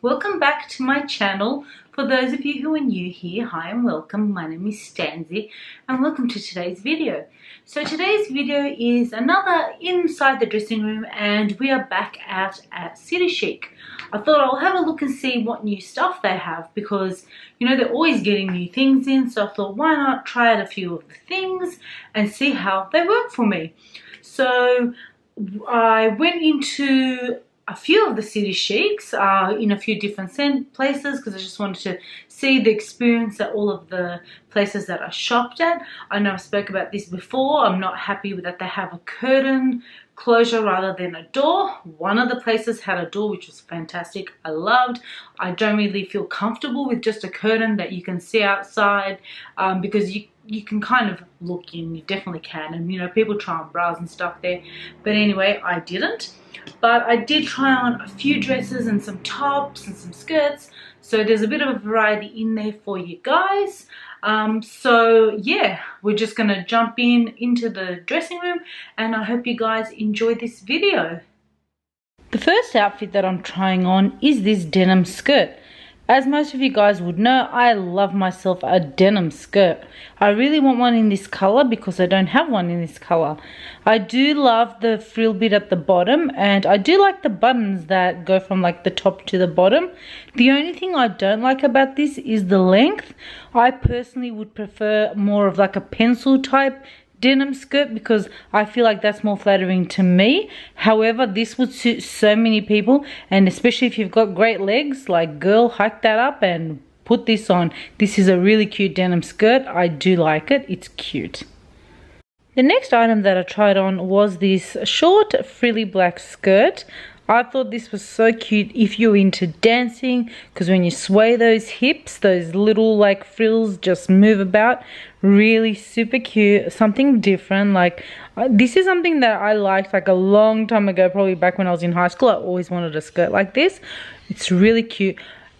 Welcome back to my channel. For those of you who are new here, hi and welcome. My name is Stanzi and welcome to today's video. So today's video is another inside the dressing room and we are back out at City Chic. I thought I'll have a look and see what new stuff they have because, you know, they're always getting new things in. So I thought, why not try out a few of the things and see how they work for me. So I went into a few of the City Chics in a few different places because I just wanted to see the experience at all of the places that I shopped at. I know I spoke about this before. I'm not happy with that they have a curtain closure rather than a door. One of the places had a door, which was fantastic. I loved. I don't really feel comfortable with just a curtain that you can see outside because you can kind of look in, you definitely can, and you know, people try on bras and stuff there, but anyway, I didn't. But I did try on a few dresses and some tops and some skirts, so there's a bit of a variety in there for you guys. So yeah, we're just gonna jump into the dressing room and I hope you guys enjoy this video. The first outfit that I'm trying on is this denim skirt. As most of you guys would know, I love myself a denim skirt. I really want one in this color because I don't have one in this color. I do love the frill bit at the bottom and I do like the buttons that go from like the top to the bottom. The only thing I don't like about this is the length. I personally would prefer more of like a pencil type denim skirt because I feel like that's more flattering to me. However, this would suit so many people, and especially if you've got great legs, like girl, hike that up and put this on. This is a really cute denim skirt. I do like it. It's cute. The next item that I tried on was this short frilly black skirt. I thought this was so cute if you're into dancing, because when you sway those hips, those little like frills just move about. Really super cute, something different. Like this is something that I liked like a long time ago, probably back when I was in high school. I always wanted a skirt like this. It's really cute.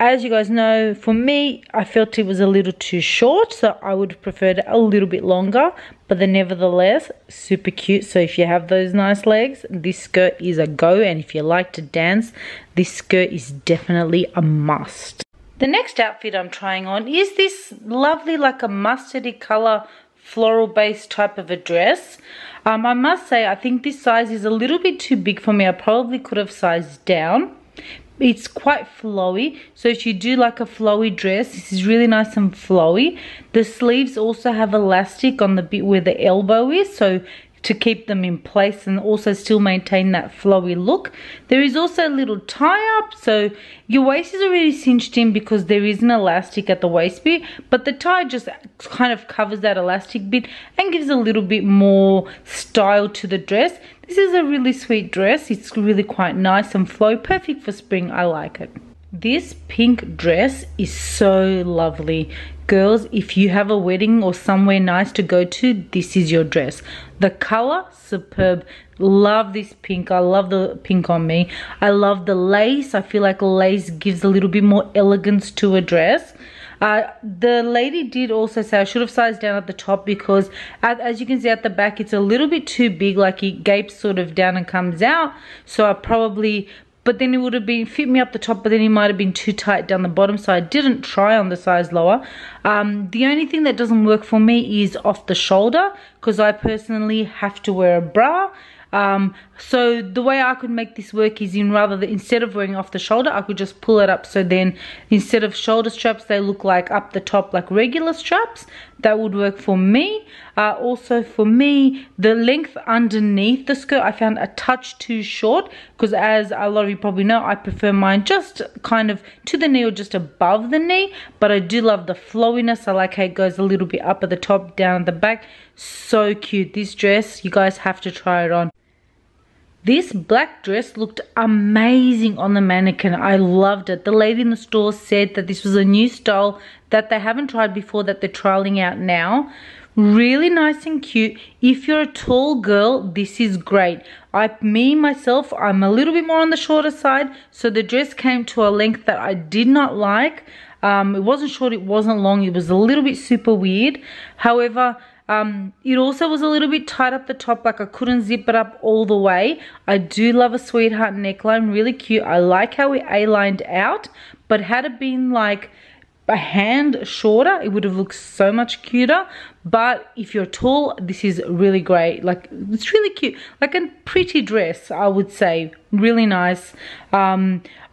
As you guys know, for me, I felt it was a little too short, so I would have preferred a little bit longer, but then nevertheless, super cute. So if you have those nice legs, this skirt is a go, and if you like to dance, this skirt is definitely a must. The next outfit I'm trying on is this lovely, like a mustardy color, floral-based type of a dress. I must say, I think this size is a little bit too big for me. I probably could have sized down. It's quite flowy, so if you do like a flowy dress, this is really nice and flowy. The sleeves also have elastic on the bit where the elbow is, so to keep them in place and also still maintain that flowy look. There is also a little tie up, so your waist is already cinched in because there is an elastic at the waist bit, but the tie just kind of covers that elastic bit and gives a little bit more style to the dress. This is a really sweet dress. It's really quite nice and flowy, perfect for spring. I like it. This pink dress is so lovely. Girls, if you have a wedding or somewhere nice to go to, this is your dress. The color, superb. Love this pink. I love the pink on me. I love the lace. I feel like lace gives a little bit more elegance to a dress. The lady did also say I should have sized down at the top because as you can see at the back, it's a little bit too big, like it gapes sort of down and comes out. So I probably, but then it would have been fit me up the top, but then it might have been too tight down the bottom, so I didn't try on the size lower. The only thing that doesn't work for me is off the shoulder because I personally have to wear a bra. So the way I could make this work is instead of wearing off the shoulder, I could just pull it up. So then instead of shoulder straps, they look like up the top, like regular straps. That would work for me. Also for me, the length underneath the skirt, I found a touch too short because as a lot of you probably know, I prefer mine just kind of to the knee or just above the knee, but I do love the flowiness. I like how it goes a little bit up at the top, down at the back. So cute. This dress, you guys have to try it on. This black dress looked amazing on the mannequin. I loved it. The lady in the store said that this was a new style that they haven't tried before, that they're trialing out now. Really nice and cute. If you're a tall girl, this is great. Me myself, I'm a little bit more on the shorter side, so the dress came to a length that I did not like. It wasn't short, it wasn't long, it was a little bit super weird. However, It also was a little bit tight up the top, like I couldn't zip it up all the way. I do love a sweetheart neckline, really cute. I like how it A-lined out, but had it been like a hand shorter, it would have looked so much cuter. But if you're tall, this is really great. Like, it's really cute, like a pretty dress, I would say. Really nice.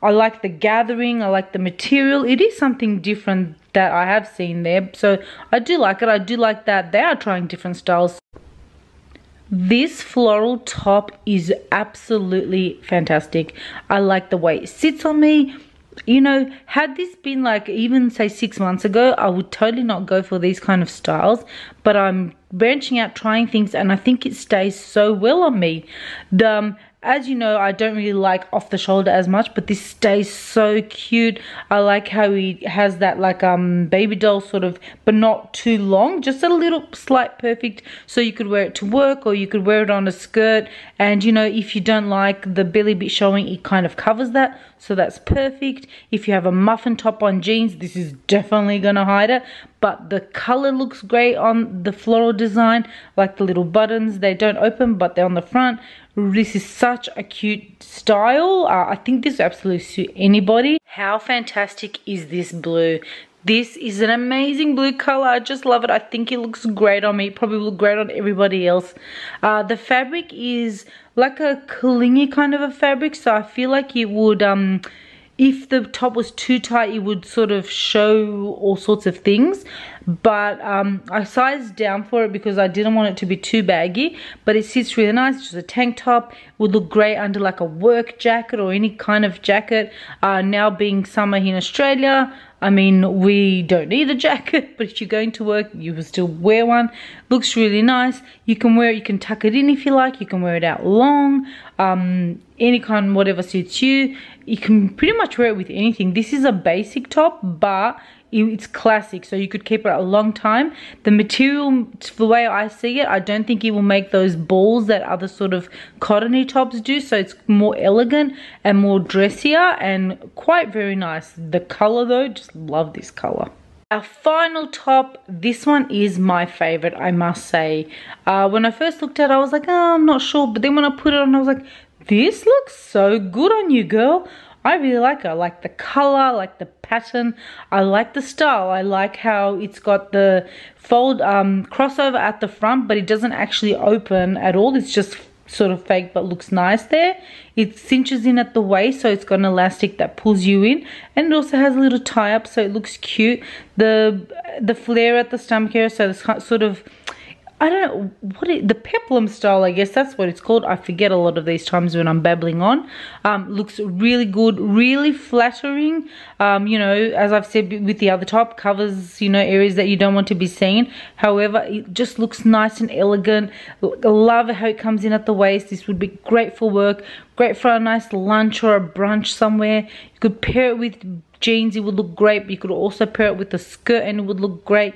I like the gathering, I like the material. It is something different that I have seen there, so I do like it. I do like that they are trying different styles. This floral top is absolutely fantastic. I like the way it sits on me. You know, had this been like even say 6 months ago, I would totally not go for these kind of styles, but I'm branching out, trying things, and I think it stays so well on me. As you know, I don't really like off the shoulder as much, but this stays so cute. I like how it has that like baby doll sort of, but not too long, just a little slight perfect, so you could wear it to work or you could wear it on a skirt. And you know, if you don't like the belly bit showing, it kind of covers that, so that's perfect. If you have a muffin top on jeans, this is definitely gonna hide it. But the color looks great on the floral design. Like the little buttons, they don't open, but they're on the front. This is such a cute style. I think this will absolutely suit anybody. How fantastic is this blue? This is an amazing blue color. I just love it. I think it looks great on me. It probably looks great on everybody else. The fabric is like a clingy kind of a fabric, so I feel like it would... if the top was too tight, it would sort of show all sorts of things. But I sized down for it because I didn't want it to be too baggy. But it sits really nice. It's just a tank top. It would look great under like a work jacket or any kind of jacket. Now being summer here in Australia, I mean, we don't need a jacket, but if you're going to work, you will still wear one. Looks really nice. You can wear it, you can tuck it in if you like, you can wear it out long, any kind, whatever suits you. You can pretty much wear it with anything. This is a basic top, but it's classic, so you could keep it a long time. The material, the way I see it, I don't think it will make those balls that other sort of cottony tops do, so it's more elegant and more dressier and quite very nice. The color though, just love this color. Our final top, this one is my favorite, I must say. When I first looked at it, I was like, oh, I'm not sure, but then when I put it on, I was like, this looks so good on you, girl. I really like it. I like the color, I like the pattern, I like the style. I like how it's got the fold crossover at the front, but it doesn't actually open at all. It's just sort of fake, but looks nice there. It cinches in at the waist, so it's got an elastic that pulls you in, and it also has a little tie up, so it looks cute. The flare at the stomach area, so it's sort of, I don't know what it, the peplum style, I guess that's what it's called. I forget a lot of these times when I'm babbling on. Looks really good, really flattering. You know, as I've said with the other top, covers, you know, areas that you don't want to be seen. However, it just looks nice and elegant. I love how it comes in at the waist. This would be great for work, great for a nice lunch or a brunch somewhere. You could pair it with jeans, it would look great. But you could also pair it with a skirt and it would look great.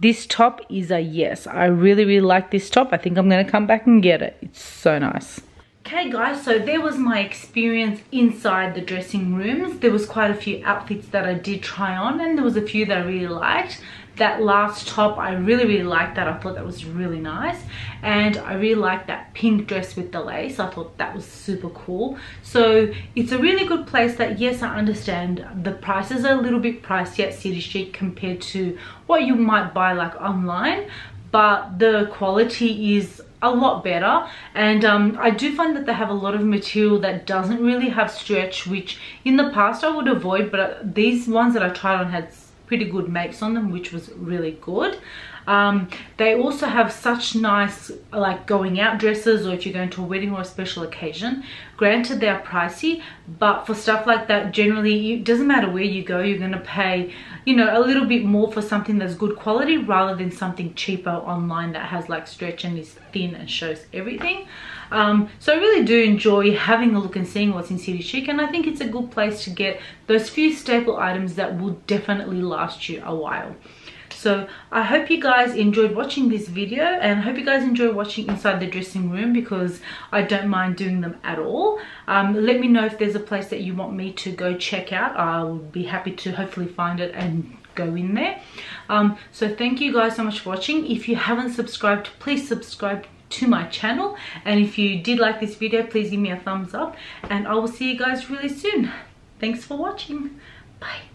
This top is a yes. I really, really like this top. I think I'm going to come back and get it. It's so nice. Okay guys, so there was my experience inside the dressing rooms. There was quite a few outfits that I did try on, and there was a few that I really liked. That last top, I really, really liked that. I thought that was really nice. And I really liked that pink dress with the lace. I thought that was super cool. So it's a really good place that, yes, I understand the prices are a little bit pricey at City Chic compared to what you might buy like online, but the quality is a lot better. And I do find that they have a lot of material that doesn't really have stretch, which in the past I would avoid, but these ones that I tried on had pretty good makes on them, which was really good. They also have such nice like going out dresses, or if you're going to a wedding or a special occasion. Granted, they're pricey, but for stuff like that, generally it doesn't matter where you go, you're going to pay, you know, a little bit more for something that's good quality rather than something cheaper online that has like stretch and is thin and shows everything. So I really do enjoy having a look and seeing what's in City Chic, and I think it's a good place to get those few staple items that will definitely last you a while. So I hope you guys enjoyed watching this video, and I hope you guys enjoy watching inside the dressing room, because I don't mind doing them at all. Let me know if there's a place that you want me to go check out. I'll be happy to hopefully find it and go in there. So thank you guys so much for watching. If you haven't subscribed, please subscribe to my channel, and if you did like this video, please give me a thumbs up, and I will see you guys really soon. Thanks for watching. Bye.